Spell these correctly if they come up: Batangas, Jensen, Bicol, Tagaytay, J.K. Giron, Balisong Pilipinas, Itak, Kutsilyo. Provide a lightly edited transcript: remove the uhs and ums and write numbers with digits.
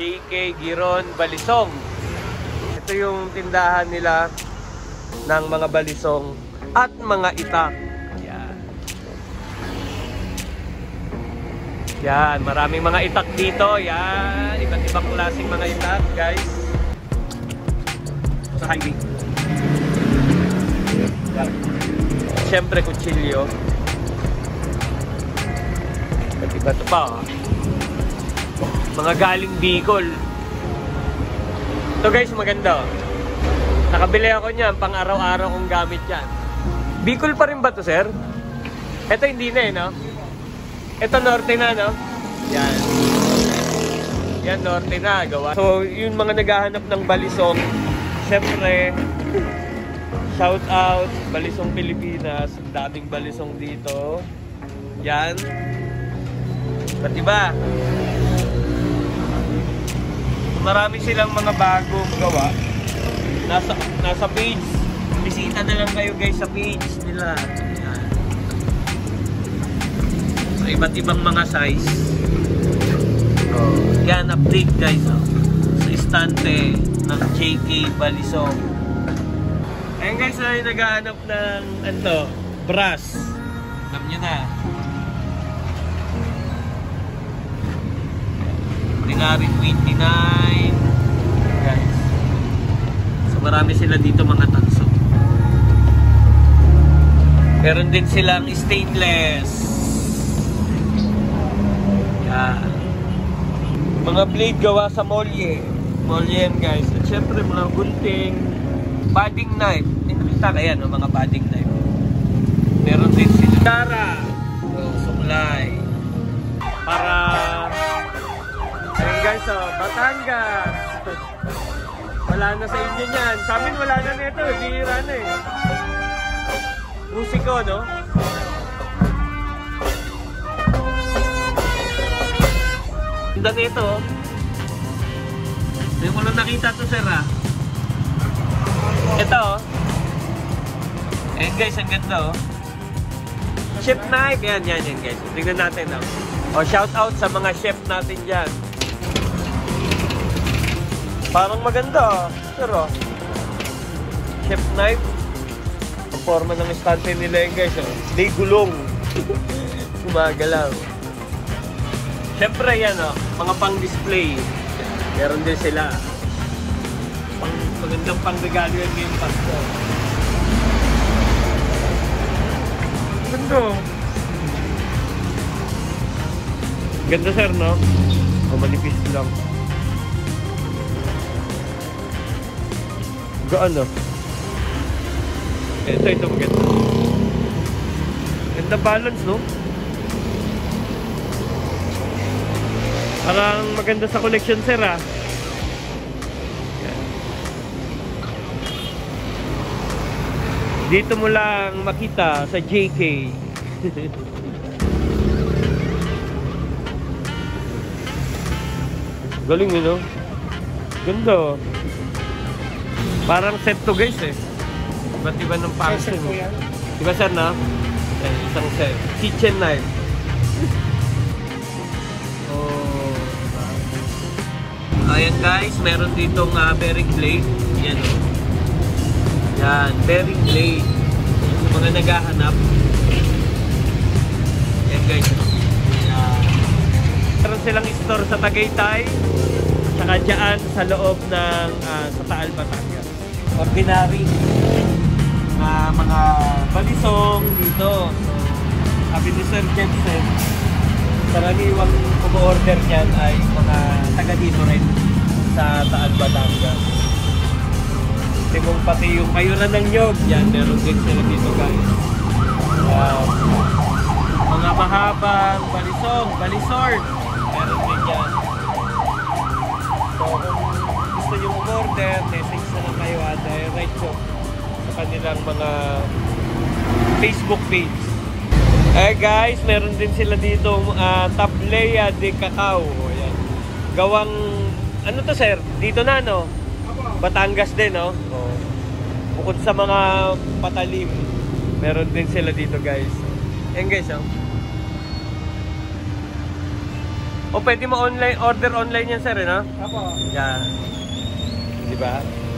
J.K. Giron, Balisong. Ito yung tindahan nila ng mga balisong at mga itak. Yan. Yan, maraming mga itak dito. Yan, iba't ibang klaseng mga itak, guys. Sa highway. Yan. Siyempre, kutsilyo. At iba ito pa, oh. Mga galing Bicol. Ito guys, maganda. Nakabili ako niyan, pang araw-araw kong gamit yan. Bicol pa rin ba to, sir? Ito hindi na eh, no? Ito norte na, no? Yan. Yan, norte na. Gawa. So, yung mga naghahanap ng balisong, syempre, shout out, Balisong Pilipinas. Daming balisong dito. Yan. Ba't iba? Marami silang mga bagong gawa. Nasa page. Bisita na lang kayo guys sa page nila. Ayan. So, iba't ibang mga size. Yan, update guys. Oh. Sa istante ng J.K. Balisong. Ayan guys, ay naghahanap ng anto, brass. Alam nyo na. Ordinary 29 guys. So marami sila dito mga tanso. Meron din silang stainless. Yan. Mga blade gawa sa molye. Molye yan guys. At syempre mga gunting, budding knife. Nakita kaya no, mga budding knife. Meron din silang tara. So, supply. Para guys, so, Batangas. Wala na sa inyo yan. Sa amin wala na nito. Bihira na eh. Musiko, no? Ganda nito. Hindi ko lang nakita to sir ah. Ito oh. Ayan guys, ang ganda oh. Chef knife. Yan, yan, yan guys. Tignan natin oh. Oh, shout out sa mga chef natin dyan. Parang maganda, pero chef knife. Ang forma ng estante nila yun guys, hindi gulong. Kumagalaw. Siyempre yan o, mga pang-display. Meron din sila. Magandang pang-regalo yan ngayon pasto. Ganda. Ganda sir, no? O, manipis lang. Gaano? Ito maganda. Ganda balance, no? Parang maganda sa collection, sir, ah. Dito mo lang makita sa JK. Galing, you know? Ganda, oh. Parang set to guys eh. Iba't iba ng function. Diba sir na? Eh, isang set. Kitchen knife. Oh. Ayan guys, meron ditong bearing blade. Yan o. Yan, bearing blade. Sa mga naghahanap. Yan guys. Yan. Meron silang store sa Tagaytay. Tsaka dyan sa loob ng sa Taal, Batangas. Ordinary na mga balisong dito. So, sabi ni Sir Jensen, karaniwang kumo-order niyan ay mga taga dito rin sa Taal, Batangas. Kasi kung pati yung kayo na ng nyog, yan, meron din sila dito guys. Mga mahabang balisong, balisort, meron din yan. So, gusto nyo kumo-order, message na lang kayo at direct ko sa kanilang mga Facebook page. Eh guys, meron din sila dito tableya de cacao. Ayan. Gawang, ano to sir? Dito na no? Batangas din no? Oh. Bukod sa mga patalim, meron din sila dito guys. Ayan guys oh. O pwede mo online, order online yan sir, eh, no? Apo. Yan. Diba?